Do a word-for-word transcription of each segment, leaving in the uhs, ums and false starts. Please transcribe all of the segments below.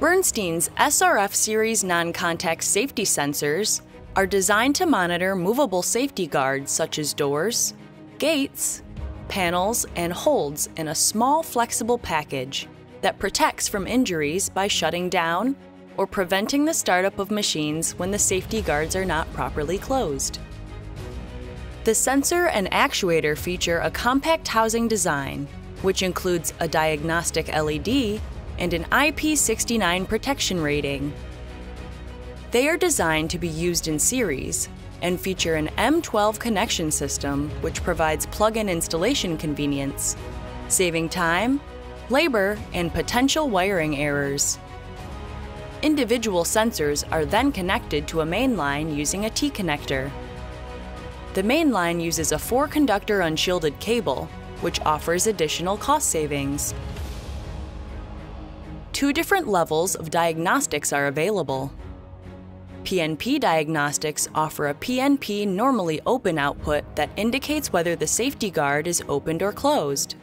Bernstein's S R F series non-contact safety sensors are designed to monitor movable safety guards such as doors, gates, panels, and holds in a small flexible package that protects from injuries by shutting down or preventing the startup of machines when the safety guards are not properly closed. The sensor and actuator feature a compact housing design, which includes a diagnostic L E D and an I P six nine protection rating. They are designed to be used in series and feature an M twelve connection system which provides plug-in installation convenience, saving time, labor, and potential wiring errors. Individual sensors are then connected to a main line using a T-connector. The main line uses a four-conductor unshielded cable, which offers additional cost savings. Two different levels of diagnostics are available. P N P diagnostics offer a P N P normally open output that indicates whether the safety guard is opened or closed.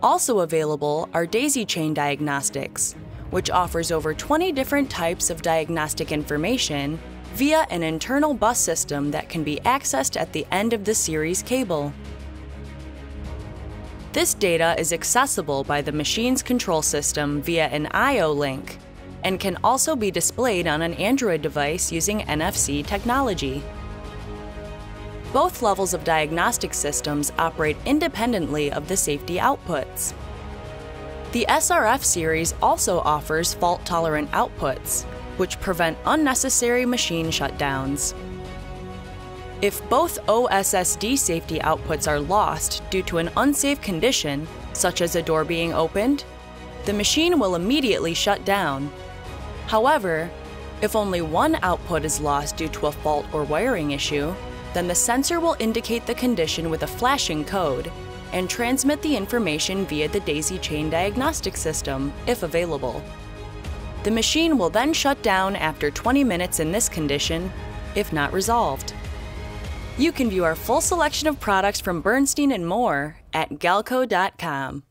Also available are Daisy Chain diagnostics, which offers over twenty different types of diagnostic information via an internal bus system that can be accessed at the end of the series cable. This data is accessible by the machine's control system via an I O link and can also be displayed on an Android device using N F C technology. Both levels of diagnostic systems operate independently of the safety outputs. The S R F series also offers fault-tolerant outputs, which prevent unnecessary machine shutdowns. If both O S S D safety outputs are lost due to an unsafe condition, such as a door being opened, the machine will immediately shut down. However, if only one output is lost due to a fault or wiring issue, then the sensor will indicate the condition with a flashing code and transmit the information via the Daisy Chain diagnostic system, if available. The machine will then shut down after twenty minutes in this condition, if not resolved. You can view our full selection of products from Bernstein and more at galco dot com.